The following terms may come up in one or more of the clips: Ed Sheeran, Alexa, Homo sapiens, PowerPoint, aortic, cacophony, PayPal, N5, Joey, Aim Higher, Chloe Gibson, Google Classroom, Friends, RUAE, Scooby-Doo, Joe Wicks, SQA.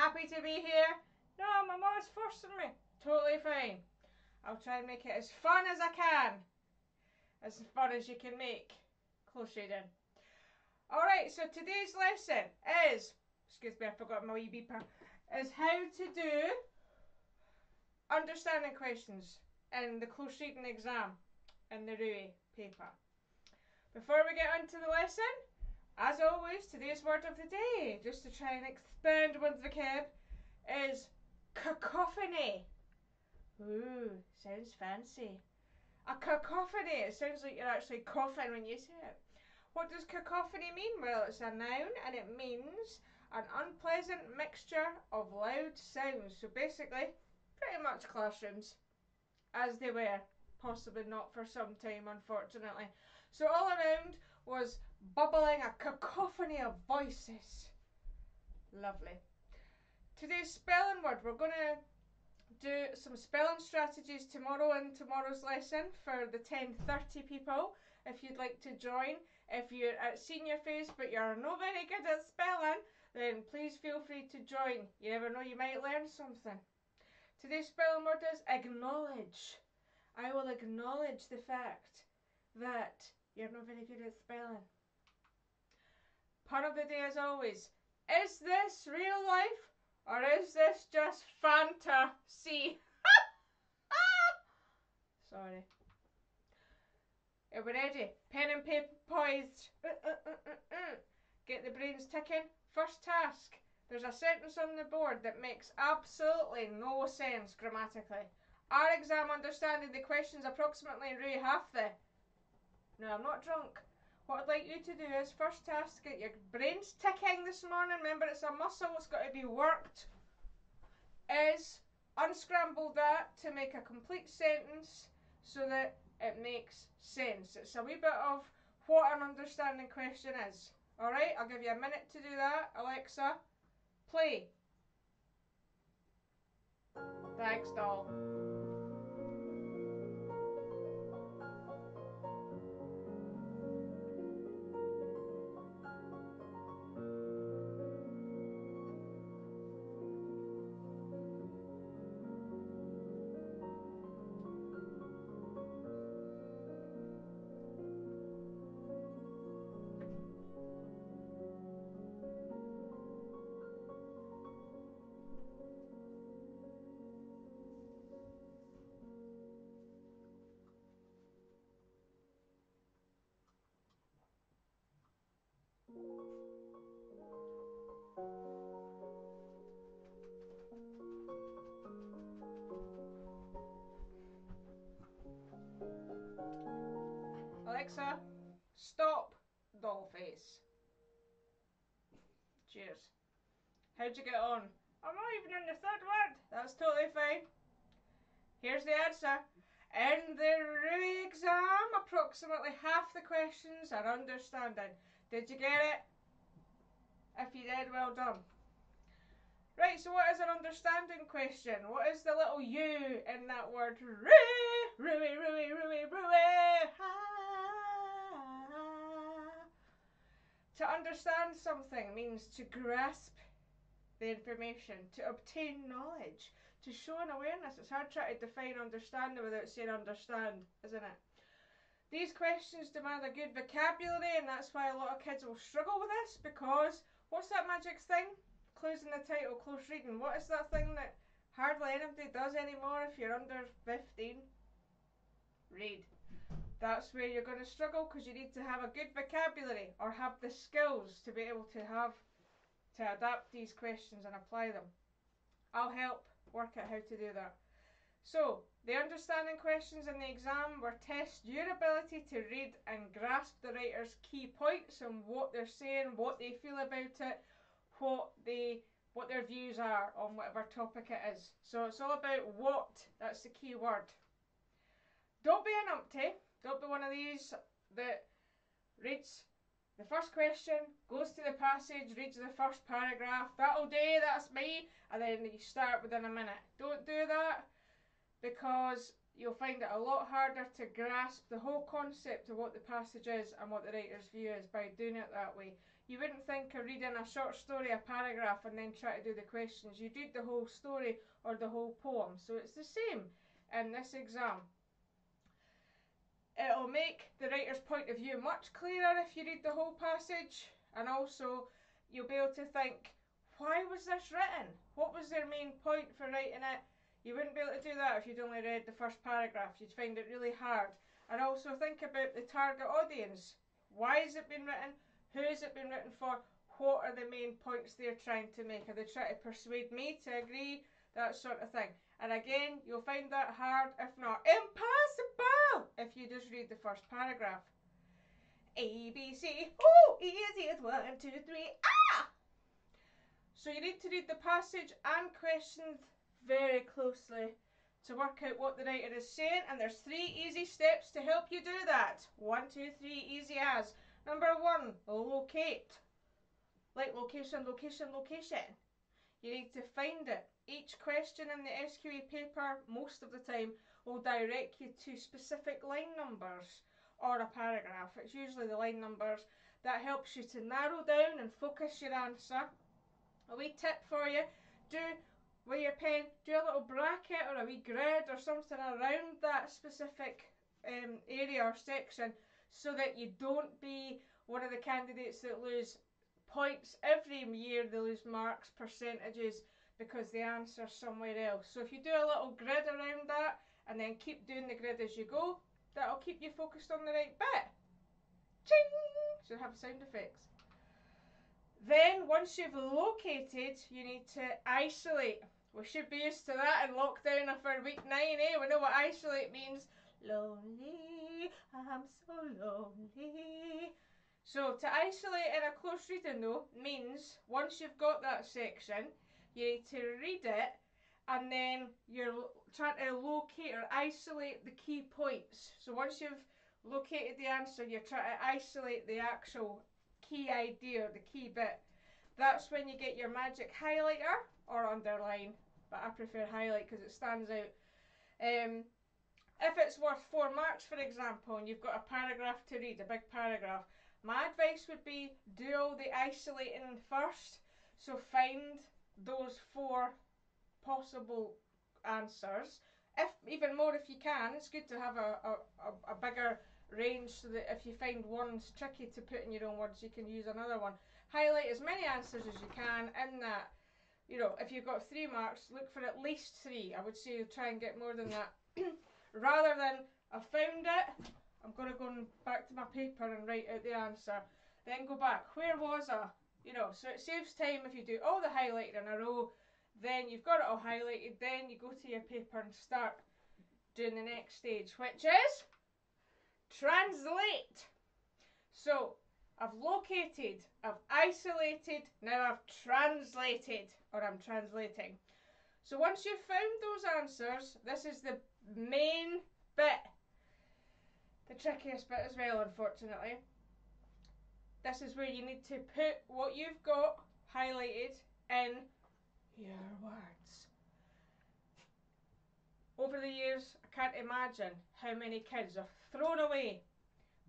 happy to be here? No, my mom's forcing me. Totally fine. I'll try and make it as fun as I can. As fun as you can make. Close reading. Alright, so today's lesson is, excuse me, I forgot my wee beeper, is how to do understanding questions in the close reading exam in the RUAE paper. Before we get on to the lesson, as always, today's word of the day, just to try and expand one's vocab, is cacophony. Ooh, sounds fancy. A cacophony, it sounds like you're actually coughing when you say it. What does cacophony mean? Well, it's a noun and it means an unpleasant mixture of loud sounds. So basically, pretty much classrooms as they were. Possibly not for some time, unfortunately. So all around was bubbling a cacophony of voices. Lovely. Today's spelling word, we're going to do some spelling strategies tomorrow in tomorrow's lesson for the 10:30 people. If you'd like to join, if you're at senior phase but you're not very good at spelling, then please feel free to join. You never know, you might learn something. Today's spelling word is acknowledge. I will acknowledge the fact that you're not very good at spelling. Pun of the day, as always, is this real life or is this just fantasy? Sorry. Are we ready? Pen and paper poised. Get the brains ticking. First task. There's a sentence on the board that makes absolutely no sense grammatically. Our exam understanding the questions approximately in RUAE half the... No, I'm not drunk. What I'd like you to do is, first task, get your brains ticking this morning. Remember, it's a muscle, it's got to be worked. Is unscramble that to make a complete sentence so that it makes sense. It's a wee bit of what an understanding question is. Alright, I'll give you a minute to do that. Alexa, play. Thanks, doll. Alexa, stop, dollface. Cheers. How'd you get on? I'm not even in the third word. That's totally fine. Here's the answer. In the RUAE exam, approximately half the questions are understanding. Did you get it? If you did, well done. Right, so what is an understanding question? What is the little U in that word? RUAE, RUAE, RUAE, RUAE, RUAE. Ah. To understand something means to grasp the information, to obtain knowledge, to show an awareness. It's hard trying to define understanding without saying understand, isn't it? These questions demand a good vocabulary, and that's why a lot of kids will struggle with this, because what's that magic thing? Clues in the title, close reading. What is that thing that hardly anybody does anymore if you're under 15? Read. That's where you're going to struggle, because you need to have a good vocabulary or have the skills to be able to have to adapt these questions and apply them. I'll help work out how to do that. So, the understanding questions in the exam will test your ability to read and grasp the writer's key points and what they're saying, what they feel about it, what their views are on whatever topic it is. So it's all about what, that's the key word. Don't be an umpty, don't be one of these that reads the first question, goes to the passage, reads the first paragraph, that'll do, that's me, and then you start within a minute. Don't do that, because you'll find it a lot harder to grasp the whole concept of what the passage is and what the writer's view is by doing it that way. You wouldn't think of reading a short story, a paragraph, and then try to do the questions. You'd read the whole story or the whole poem. So it's the same in this exam. It'll make the writer's point of view much clearer if you read the whole passage, and also you'll be able to think, why was this written? What was their main point for writing it? You wouldn't be able to do that if you'd only read the first paragraph. You'd find it really hard. And also think about the target audience. Why has it been written? Who has it been written for? What are the main points they're trying to make? Are they trying to persuade me to agree? That sort of thing. And again, you'll find that hard, if not impossible, if you just read the first paragraph. A, B, C, oh, easy, it's 1, 2, 3, ah! So you need to read the passage and questions very closely to work out what the writer is saying, and there's 3 easy steps to help you do that. 1, 2, 3, easy as. Number 1, locate. Like location, location, location. You need to find it. Each question in the SQA paper, most of the time, will direct you to specific line numbers or a paragraph. It's usually the line numbers that helps you to narrow down and focus your answer. A wee tip for you, do with your pen, do a little bracket or a wee grid or something around that specific area or section, so that you don't be one of the candidates that lose points every year. They lose marks, percentages, because they answer somewhere else. So if you do a little grid around that and then keep doing the grid as you go, that'll keep you focused on the right bit. Ching! So have sound effects. Then once you've located, you need to isolate. We should be used to that in lockdown after week 9, eh? We know what isolate means. Lonely, I'm so lonely. So to isolate in a close reading though means once you've got that section, you need to read it, and then you're trying to locate or isolate the key points. So once you've located the answer, you're trying to isolate the actual key idea, the key bit. That's when you get your magic highlighter or underline, but I prefer highlight because it stands out. If it's worth 4 marks, for example, and you've got a paragraph to read, a big paragraph, my advice would be do all the isolating first. So find those 4 possible answers, if even more if you can. It's good to have a bigger range so that if you find one's tricky to put in your own words, you can use another one. Highlight as many answers as you can in that. You know, if you've got 3 marks, look for at least 3. I would say you try and get more than that. Rather than, I found it, I'm going to go back to my paper and write out the answer, then go back, where was I? You know, so it saves time if you do all the highlighting in a row, then you've got it all highlighted, then you go to your paper and start doing the next stage, which is translate. So I've located, I've isolated, now I've translated, or I'm translating. So once you've found those answers, this is the main bit, the trickiest bit as well, unfortunately. This is where you need to put what you've got highlighted in your words. Over the years, I can't imagine how many kids have thrown away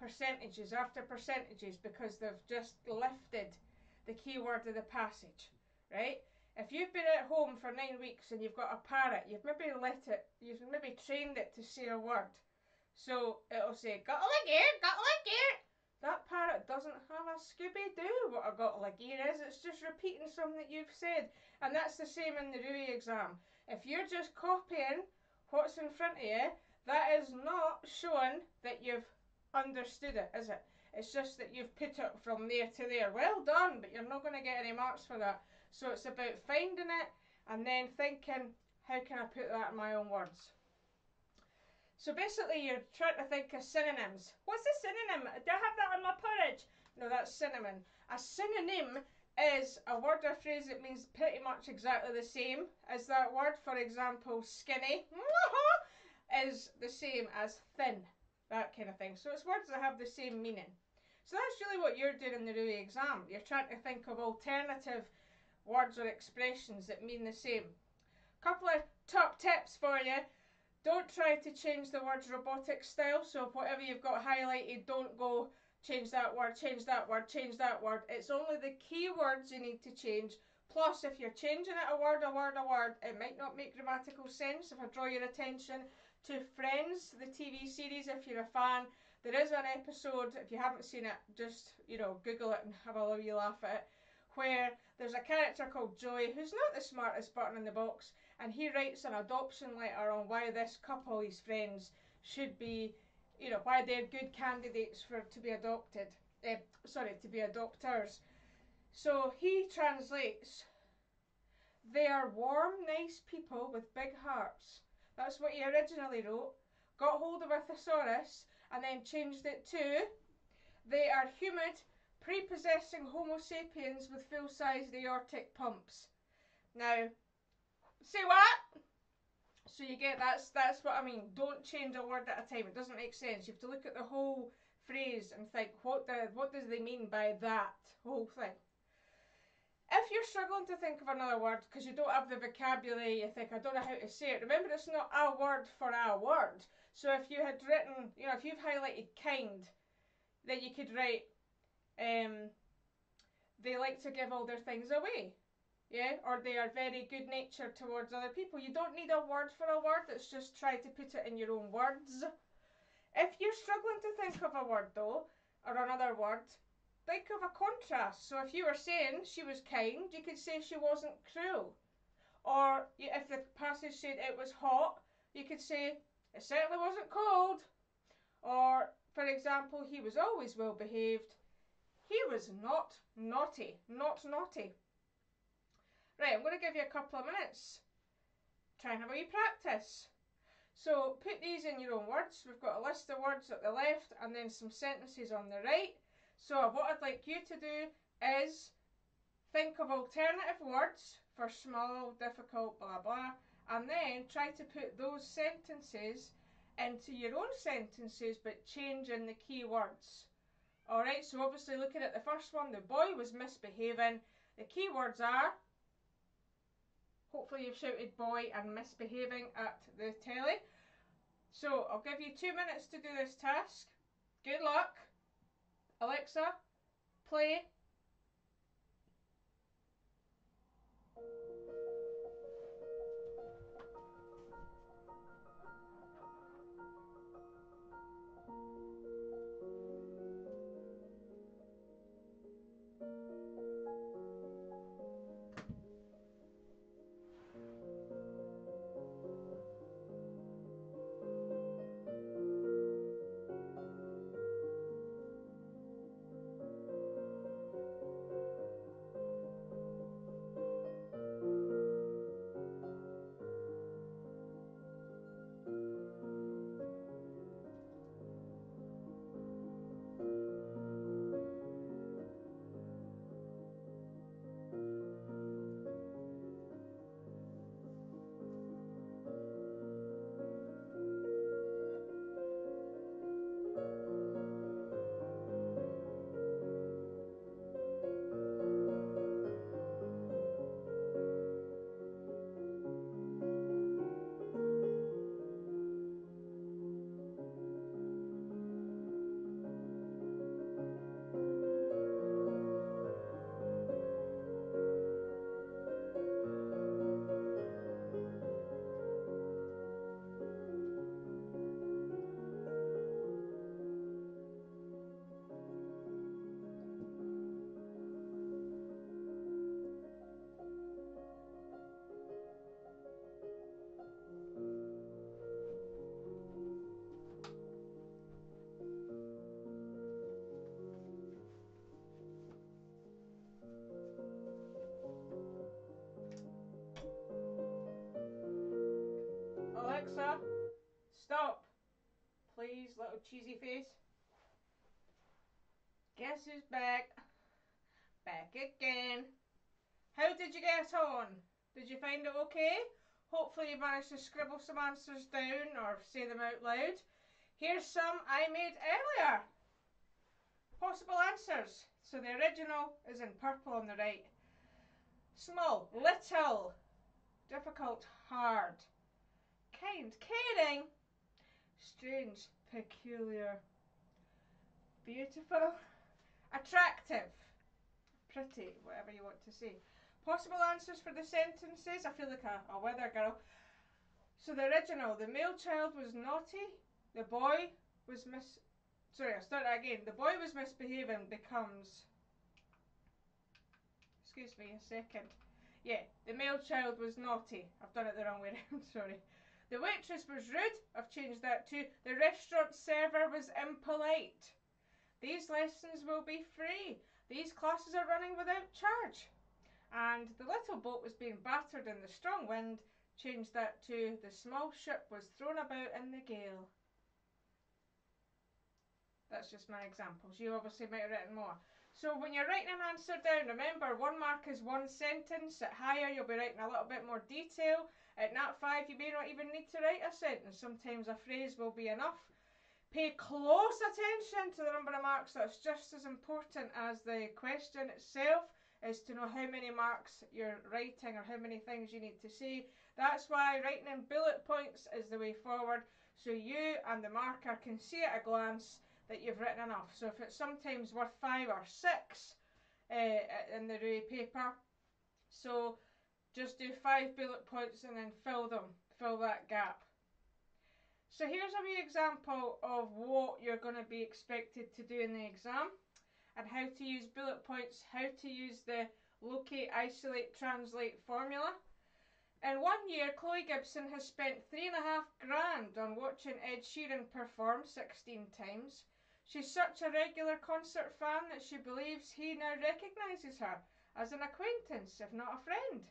percentages after percentages because they've just lifted the key word of the passage, right? If you've been at home for 9 weeks and you've got a parrot, you've maybe let it, you've maybe trained it to say a word. So it'll say, got like here, got like here. That parrot doesn't have a Scooby-Doo what a got like here is. It's just repeating something that you've said. And that's the same in the RUAE exam. If you're just copying what's in front of you, that is not showing that you've understood it, is it? It's just that you've put it from there to there. Well done, but you're not going to get any marks for that. So it's about finding it and then thinking, how can I put that in my own words? So basically you're trying to think of synonyms. What's a synonym? Do I have that on my porridge? No, that's cinnamon. A synonym is a word or phrase that means pretty much exactly the same as that word. For example, skinny is the same as thin, that kind of thing. So it's words that have the same meaning. So that's really what you're doing in the RUAE exam. You're trying to think of alternative words or expressions that mean the same. Couple of top tips for you. Don't try to change the word's robotic style, so whatever you've got highlighted, don't go change that word, change that word, change that word. It's only the key words you need to change. Plus, if you're changing it a word, it might not make grammatical sense. If I draw your attention to Friends, the TV series, if you're a fan, there is an episode, if you haven't seen it, just, Google it and have a wee laugh at it, where there's a character called Joey who's not the smartest button in the box, and he writes an adoption letter on why this couple, his friends, should be, why they're good candidates to be adopters. So he translates, they are warm, nice people with big hearts. That's what he originally wrote, got hold of a thesaurus, and then changed it to, they are humid, prepossessing Homo sapiens with full-sized aortic pumps. Now, say what? So you get, that's what I mean. Don't change a word at a time. It doesn't make sense. You have to look at the whole phrase and think, what does they mean by that whole thing? If you're struggling to think of another word because you don't have the vocabulary, you think, I don't know how to say it. Remember, it's not a word for a word. So if you had written, if you've highlighted kind, then you could write, they like to give all their things away. Yeah, or they are very good natured towards other people. You don't need a word for a word, it's just try to put it in your own words. If you're struggling to think of a word though, or another word, think of a contrast. So if you were saying she was kind, you could say she wasn't cruel. Or if the passage said it was hot, you could say it certainly wasn't cold. Or, for example, he was always well behaved. He was not naughty, not naughty. Right, I'm going to give you a couple of minutes. Try and have a wee practice. So put these in your own words. We've got a list of words at the left and then some sentences on the right. So what I'd like you to do is think of alternative words for small, difficult, blah, blah, and then try to put those sentences into your own sentences, but change in the key words. All right, so obviously looking at the first one, the boy was misbehaving. The key words are, hopefully you've shouted boy and misbehaving at the telly. So I'll give you 2 minutes to do this task. Good luck. Alexa, play. Alexa, stop, please, little cheesy face. Guess who's back? Back again. How did you get on? Did you find it okay? Hopefully you managed to scribble some answers down or say them out loud. Here's some I made earlier. Possible answers. So the original is in purple on the right. Small, little, difficult, hard. Kind, caring, strange, peculiar, beautiful, attractive, pretty, whatever you want to say. Possible answers for the sentences. I feel like a weather girl. So the original, the male child was naughty, the boy was the boy was misbehaving becomes, excuse me a second, yeah, the male child was naughty, I've done it the wrong way around, sorry. The waitress was rude, I've changed that to the restaurant server was impolite. These lessons will be free, these classes are running without charge. And the little boat was being battered in the strong wind, changed that to the small ship was thrown about in the gale. That's just my examples, you obviously might have written more. So when you're writing an answer down, remember 1 mark is 1 sentence, at higher you'll be writing a little bit more detail, at Nat 5 you may not even need to write a sentence, sometimes a phrase will be enough. Pay close attention to the number of marks, that's just as important as the question itself, is to know how many marks you're writing or how many things you need to say. That's why writing in bullet points is the way forward, so you and the marker can see at a glance that you've written enough. So if it's sometimes worth 5 or 6 in the RUAE paper, so just do 5 bullet points and then fill them, fill that gap. So here's a wee example of what you're going to be expected to do in the exam and how to use bullet points, how to use the locate, isolate, translate formula. In 1 year, Chloe Gibson has spent $3,500 on watching Ed Sheeran perform 16 times. She's such a regular concert fan that she believes he now recognises her as an acquaintance, if not a friend.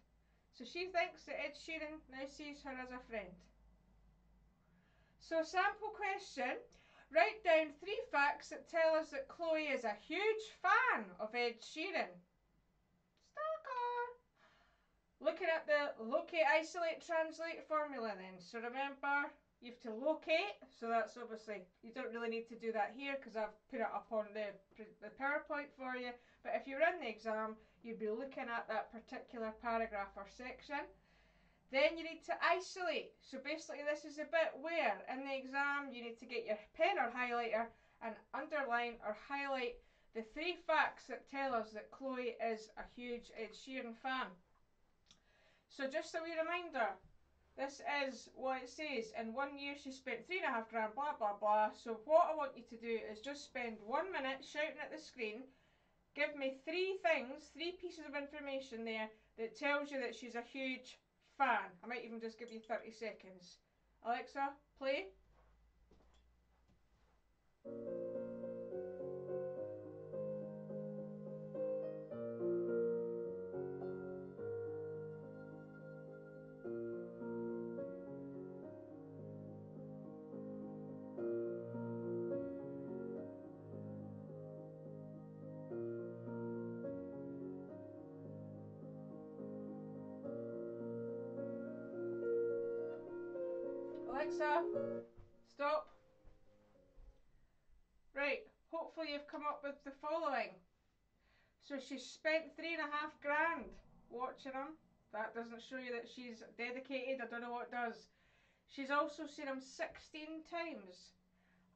So she thinks that Ed Sheeran now sees her as a friend. So sample question, write down 3 facts that tell us that Chloe is a huge fan of Ed Sheeran. Stalker! Looking at the locate, isolate, translate formula then. So remember, you have to locate, so that's obviously, you don't really need to do that here because I've put it up on the PowerPoint for you, but if you're in the exam, you'd be looking at that particular paragraph or section. Then you need to isolate, so basically this is the bit where in the exam you need to get your pen or highlighter and underline or highlight the 3 facts that tell us that Chloe is a huge Ed Sheeran fan. So just a wee reminder, this is what it says, in 1 year she spent $3,500, blah blah blah. So what I want you to do is just spend 1 minute shouting at the screen, give me 3 things, 3 pieces of information there that tells you that she's a huge fan. I might even just give you 30 seconds. Alexa, play. Alexa, stop. Right, hopefully you've come up with the following. So she spent $3,500 watching him. That doesn't show you that she's dedicated, I don't know what does. She's also seen him 16 times.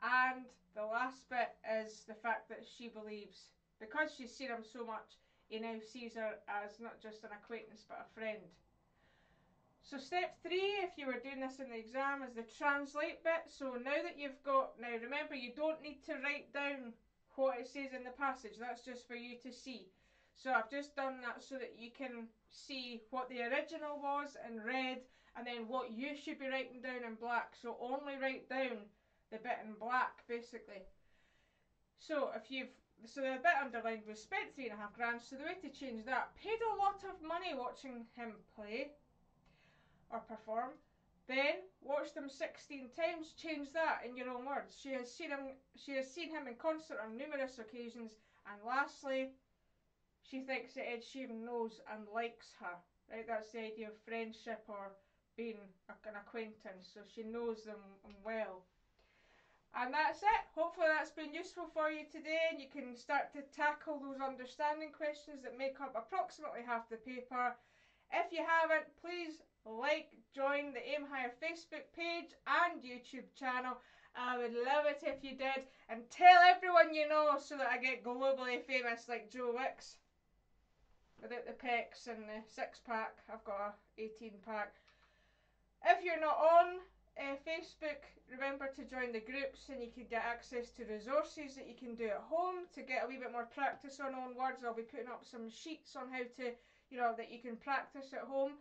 And the last bit is the fact that she believes, because she's seen him so much, he now sees her as not just an acquaintance but a friend. So step 3, if you were doing this in the exam, is the translate bit. So now that you've got, now remember you don't need to write down what it says in the passage, that's just for you to see. So I've just done that so that you can see what the original was in red and then what you should be writing down in black. So only write down the bit in black basically. So if you've, so the bit underlined was spent $3,500, so the way to change that, paid a lot of money watching him play or perform, then watch them 16 times, change that in your own words. She has seen him in concert on numerous occasions, and lastly, she thinks that Ed Sheeran knows and likes her. Right, that's the idea of friendship or being an acquaintance, so she knows them well. And that's it. Hopefully that's been useful for you today and you can start to tackle those understanding questions that make up approximately half the paper. If you haven't, please like, join the Aim Higher Facebook page and YouTube channel, I would love it if you did, and tell everyone you know so that I get globally famous like Joe Wicks. Without the pecs and the six-pack, I've got a 18-pack. If you're not on Facebook, remember to join the groups and you can get access to resources that you can do at home to get a wee bit more practice on own words. I'll be putting up some sheets on how to, you know, that you can practice at home.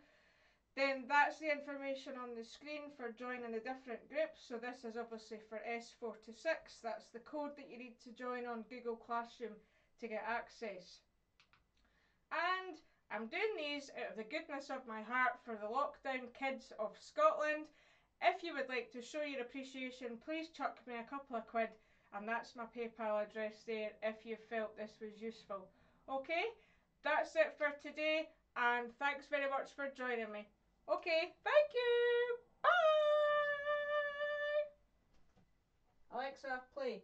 Then that's the information on the screen for joining the different groups. So this is obviously for S4 to 6. That's the code that you need to join on Google Classroom to get access. And I'm doing these out of the goodness of my heart for the lockdown kids of Scotland. If you would like to show your appreciation, please chuck me a couple of quid, and that's my PayPal address there if you felt this was useful. Okay, that's it for today, and thanks very much for joining me. Okay, thank you! Bye! Alexa, play.